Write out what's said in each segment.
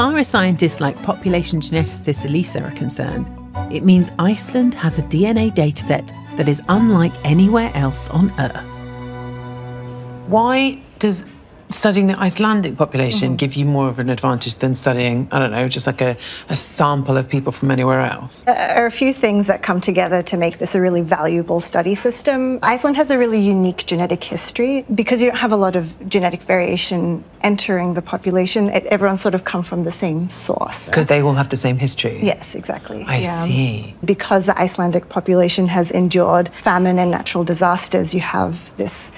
far as scientists like population geneticist Alisa are concerned, it means Iceland has a DNA dataset that is unlike anywhere else on Earth. Why does studying the Icelandic population give you more of an advantage than studying, I don't know, just like a sample of people from anywhere else? There are a few things that come together to make this a really valuable study system. Iceland has a really unique genetic history. Because you don't have a lot of genetic variation entering the population, everyone's sort of come from the same source. Because they all have the same history? Yes, exactly. I see. Because the Icelandic population has endured famine and natural disasters, you have this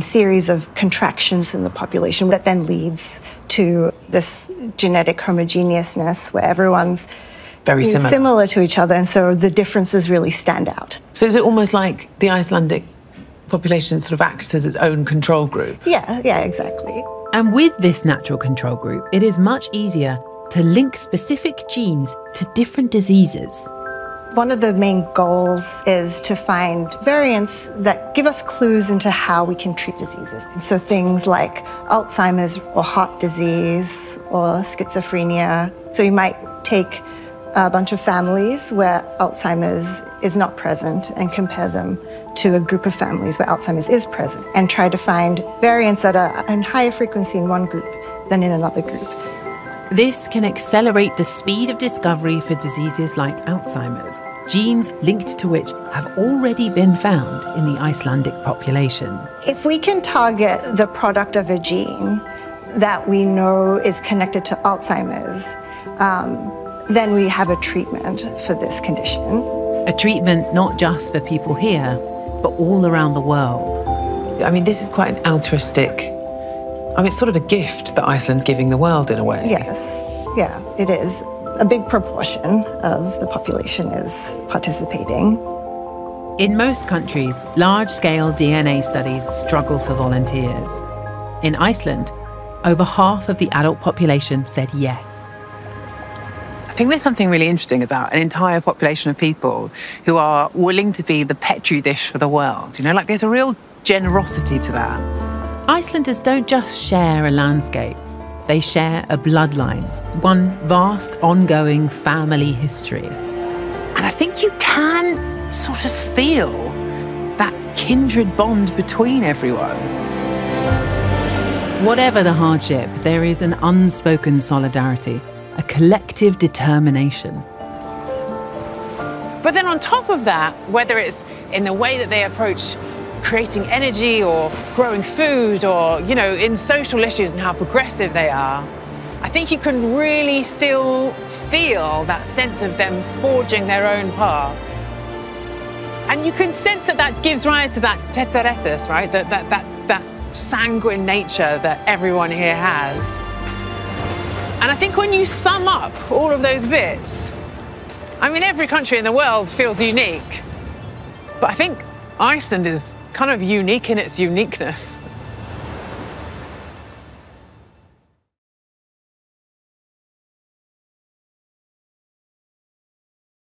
series of contractions in the population that then leads to this genetic homogeneousness where everyone's very similar to each other, and so the differences really stand out. So is it almost like the Icelandic population sort of acts as its own control group? Yeah, exactly. And with this natural control group, it is much easier to link specific genes to different diseases. One of the main goals is to find variants that give us clues into how we can treat diseases. So things like Alzheimer's or heart disease or schizophrenia. So you might take a bunch of families where Alzheimer's is not present and compare them to a group of families where Alzheimer's is present and try to find variants that are in higher frequency in one group than in another group. This can accelerate the speed of discovery for diseases like Alzheimer's, genes linked to which have already been found in the Icelandic population. If we can target the product of a gene that we know is connected to Alzheimer's, then we have a treatment for this condition. A treatment not just for people here, but all around the world. I mean, this is quite an altruistic... it's sort of a gift that Iceland's giving the world in a way. Yes, yeah, it is. A big proportion of the population is participating. In most countries, large-scale DNA studies struggle for volunteers. In Iceland, over half of the adult population said yes. I think there's something really interesting about an entire population of people who are willing to be the petri dish for the world. You know, like there's a real generosity to that. Icelanders don't just share a landscape, they share a bloodline, one vast ongoing family history. And I think you can sort of feel that kindred bond between everyone. Whatever the hardship, there is an unspoken solidarity, a collective determination. But then on top of that, whether it's in the way that they approach creating energy or growing food or, you know, in social issues and how progressive they are, I think you can really still feel that sense of them forging their own path. And you can sense that that gives rise to that tetartus, right? That sanguine nature that everyone here has. And I think when you sum up all of those bits, I mean, every country in the world feels unique, but I think Iceland is kind of unique in its uniqueness.